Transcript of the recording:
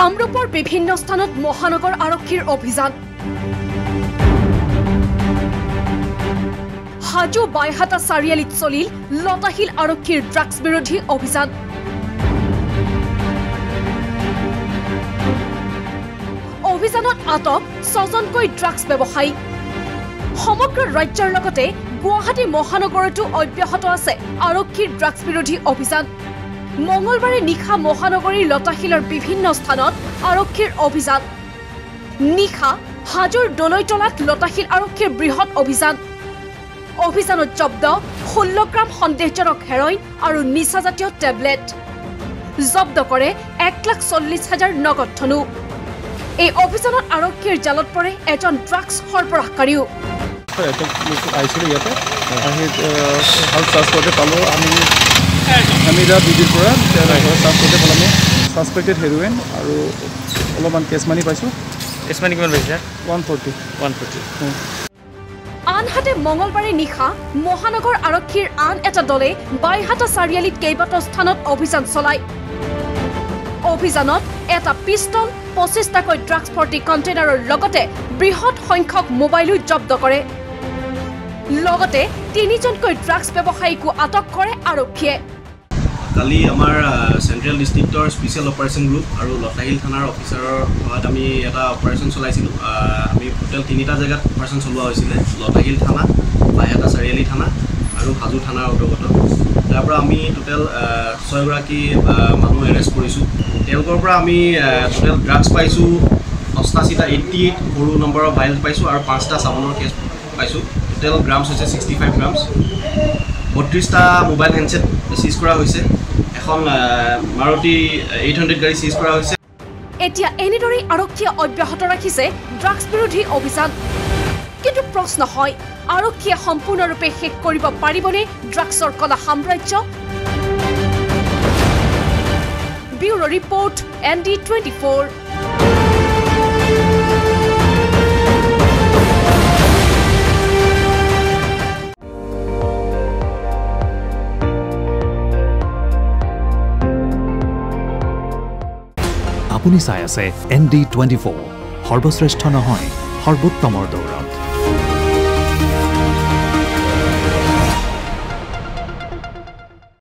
কামৰূপৰ বিভিন্ন স্থানত মহানগৰ আৰক্ষীৰ অভিযান। হাজো বাইহাটা চাৰিআলিত চলিল লতাহিল আৰক্ষীৰ ড্ৰাগছ বিৰোধী অভিযান। অভিযানত আটক ছজনকৈ ড্ৰাগছ ব্যৱসায়ী। সমগ্ৰ ৰাজ্যৰ লগতে গুৱাহাটী মহানগৰতো অব্যাহত আছে আৰক্ষীৰ ড্ৰাগছ বিৰোধী অভিযান। मंगलवार निशा महानगरी लताशिलर विभिन्न स्थान आरक्षीर अभियान। निशा हाजोर दलैतलात लताशिल आरक्षीर बृहत् अभियान। अभियान जब्द 16 ग्राम सन्देहजनक हेरोइन और निशा जातीय टेबलेट जब्द करे 1,40,000 नगद धनु। यह अभियान आरक्षीर जालत पड़े एजन ड्राग्स सरबराहकारी। सस्पेक्टेड हेरोइन और अलमान केस मनी पाइसो। केस मनी किमान पाइसा 140। आनहाते मंगलवारे निशा महानगर आरक्षीर आन एटा दले बाईहाटा चारिआलित केइबाटाও স্থানত अभियान चलाয়। अभियानत एटा पिस्टल 25টাকৈ ড্ৰাগছ ভৰ্তি কণ্টেইনাৰৰ লগতে বৃহৎ সংখ্যক মোবাইলো জব্দ কৰে। লগতে 3জনকৈ ড্ৰাগছ ব্যৱসায়ীক আটক কৰে আৰক্ষীয়ে। काली आमार सेंट्रल डिस्ट्रिक्टर स्पेशल ऑपरेशन ग्रुप और लताहिल थानार अफिसार सहयोग आम एट ऑपरेशन चलाईसूँ। आम टोटल 3टा जगत ऑपरेशन चलवा लताहिल थाना, बाईहाटा चारिआली थाना और हाजो थानार अंतर्गत। तारपर आम टोटल 6 गराकी मानु एरेस्ट करूँ। आम टोटल ड्राग्स पाइसो 88टा 88 सरू नम्बर वायल पाइसो और 5टा साबुनर केस पाइसो। Total grams 65 grams. 32टा मोबाइल हैंडसेट सीज करा हुइसे। एखन मारुति 800 गाड़ी सीज करा हुइसे। एटिया एनिदरे आरक्षीय अब्याहत राखिसे ड्राग्स विरोधी अभियान। किन्तु प्रश्न हय आरक्षीय सम्पूर्ण रूपे शेष करिब पारिबने ड्राग्सर कला साम्राज्य। Bureau report ND 24। আপুনি চাই আছে ND 24 সর্বশ্রেষ্ঠ নহয় সর্বোত্তমৰ দৌৰ।